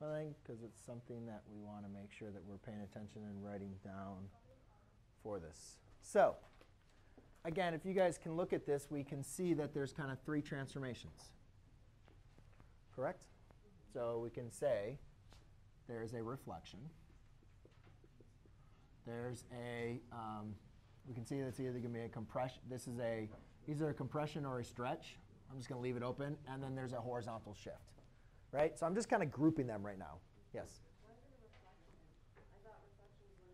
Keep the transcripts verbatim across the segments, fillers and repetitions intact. Well, I think because it's something that we want to make sure that we're paying attention and writing down for this. So again, if you guys can look at this, we can see that there's kind of three transformations. Correct? So we can say there's a reflection. There's a, um, we can see that's either going to be a compression. This is a, either a compression or a stretch. I'm just going to leave it open. And then there's a horizontal shift. Right? So I'm just kind of grouping them right now. Yes? What is a reflection? I thought reflection was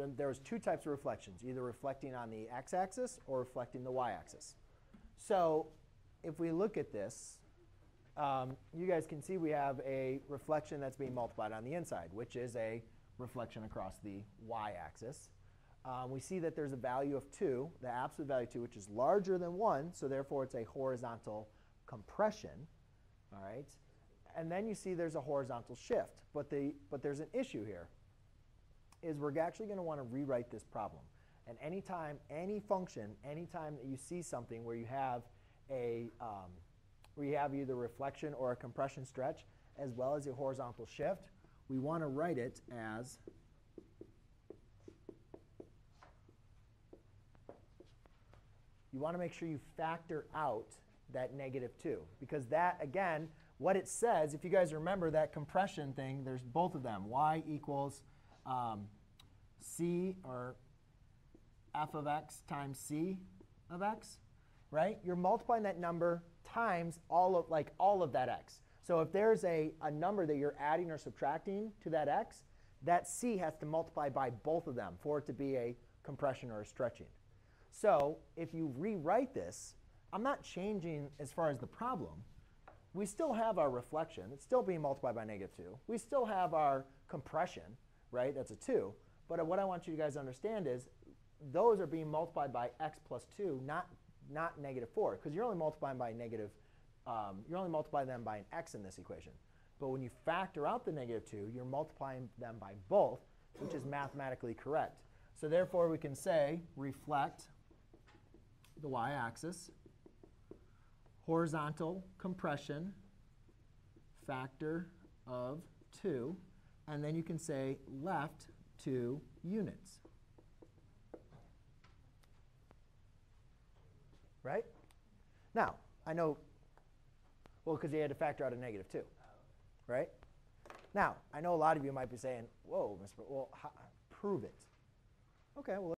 when it's on the outside. There was two types of reflections, either reflecting on the x-axis or reflecting the y-axis. So if we look at this, um, you guys can see we have a reflection that's being multiplied on the inside, which is a reflection across the y-axis. Um, we see that there's a value of two, the absolute value of two, which is larger than one. So therefore, it's a horizontal compression. All right? And then you see there's a horizontal shift. But, the, but there's an issue here, is we're actually going to want to rewrite this problem. And anytime, any function, anytime that you see something where you have a, um, where you have either reflection or a compression stretch, as well as a horizontal shift, we want to write it as you want to make sure you factor out that negative two. Because that, again, what it says, if you guys remember that compression thing, there's both of them. Y equals um, c, or f of x times c of x. Right? You're multiplying that number times all of, like, all of that x. So if there's a, a number that you're adding or subtracting to that x, that c has to multiply by both of them for it to be a compression or a stretching. So if you rewrite this, I'm not changing as far as the problem. We still have our reflection. It's still being multiplied by negative two. We still have our compression, right? That's a two. But what I want you guys to understand is those are being multiplied by x plus two, not Not negative four, because you're only multiplying by negative. Um, you're only multiplying them by an x in this equation. But when you factor out the negative two, you're multiplying them by both, which is mathematically correct. So therefore, we can say reflect the y-axis, horizontal compression, factor of two, and then you can say left two units. Right? Now, I know, well, because you had to factor out a negative two. Right? Now, I know a lot of you might be saying, whoa, Mister Well, how, prove it. OK, well.